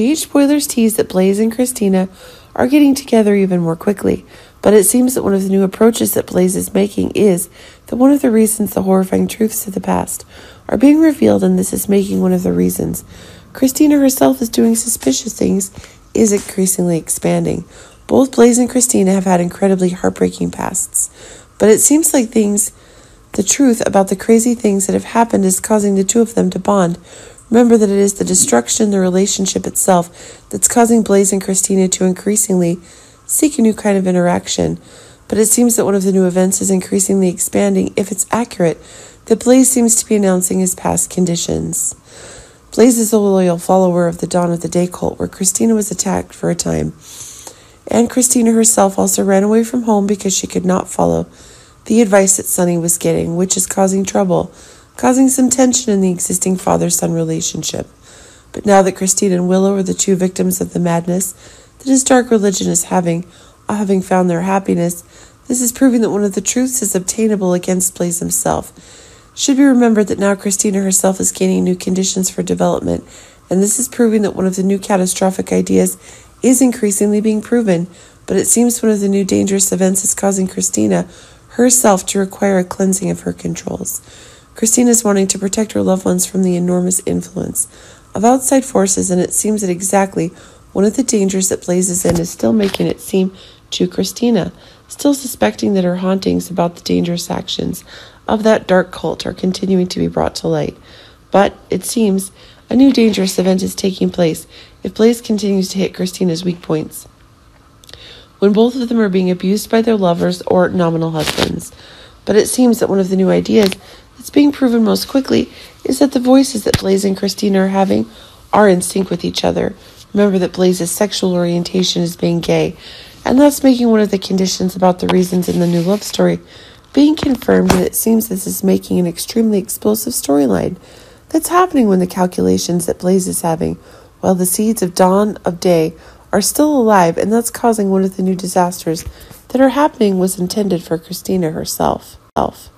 GH spoilers tease that Blaze and Kristina are getting together even more quickly, but it seems that one of the new approaches that Blaze is making is that one of the reasons the horrifying truths of the past are being revealed, and this is making one of the reasons Kristina herself is doing suspicious things is increasingly expanding. Both Blaze and Kristina have had incredibly heartbreaking pasts, but it seems like the truth about the crazy things that have happened is causing the two of them to bond. Remember that it is the destruction in the relationship itself that's causing Blaze and Kristina to increasingly seek a new kind of interaction. But it seems that one of the new events is increasingly expanding, if it's accurate, that Blaze seems to be announcing his past conditions. Blaze is a loyal follower of the Dawn of the Day cult, where Kristina was attacked for a time. And Kristina herself also ran away from home because she could not follow the advice that Sunny was getting, which is causing trouble, causing some tension in the existing father-son relationship. But now that Kristina and Willow are the two victims of the madness that his dark religion is having found their happiness, this is proving that one of the truths is obtainable against Blaze himself. Should be remembered that now Kristina herself is gaining new conditions for development, and this is proving that one of the new catastrophic ideas is increasingly being proven, but it seems one of the new dangerous events is causing Kristina herself to require a cleansing of her controls. Kristina is wanting to protect her loved ones from the enormous influence of outside forces, and it seems that exactly one of the dangers that Blaze is in is still making it seem to Kristina, still suspecting that her hauntings about the dangerous actions of that dark cult are continuing to be brought to light. But it seems a new dangerous event is taking place if Blaze continues to hit Kristina's weak points, when both of them are being abused by their lovers or nominal husbands. But it seems that one of the new ideas that's being proven most quickly is that the voices that Blaze and Kristina are having are in sync with each other. Remember that Blaze's sexual orientation is being gay, and that's making one of the conditions about the reasons in the new love story being confirmed, and it seems this is making an extremely explosive storyline that's happening when the calculations that Blaze is having, while the seeds of Dawn of Day are still alive, and that's causing one of the new disasters that are happening was intended for Kristina herself.